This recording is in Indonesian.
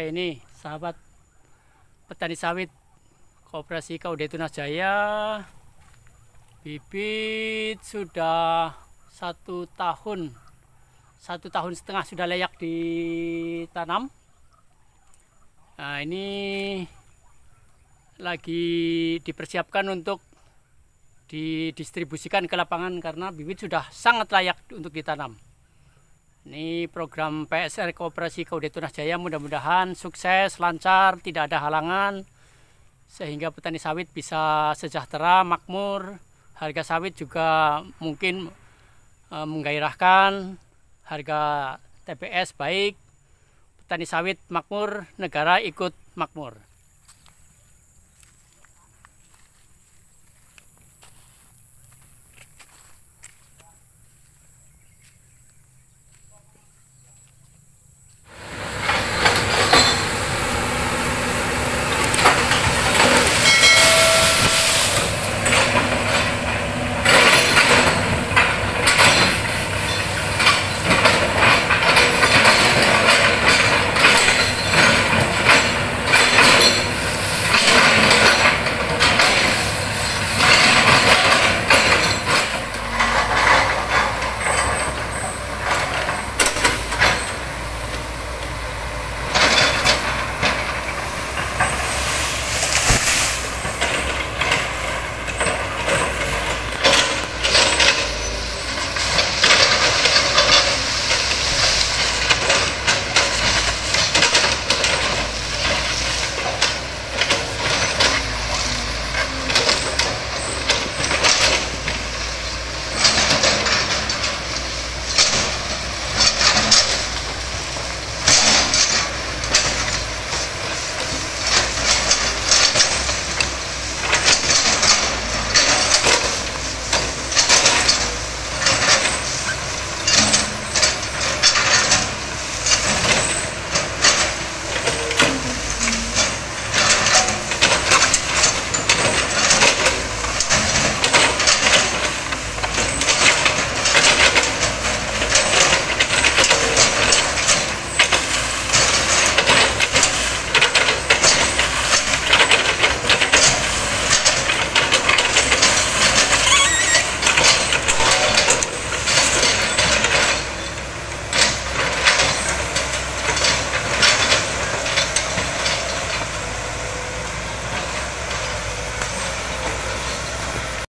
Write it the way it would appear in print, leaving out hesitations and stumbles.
Oke, ini sahabat petani sawit Koperasi KUD Tunas Jaya, bibit sudah satu tahun setengah sudah layak ditanam. Nah, ini lagi dipersiapkan untuk didistribusikan ke lapangan karena bibit sudah sangat layak untuk ditanam. Ini program PSR Koperasi KUD Tunas Jaya, mudah-mudahan sukses, lancar, tidak ada halangan, sehingga petani sawit bisa sejahtera, makmur, harga sawit juga mungkin menggairahkan, harga TPS baik, petani sawit makmur, negara ikut makmur.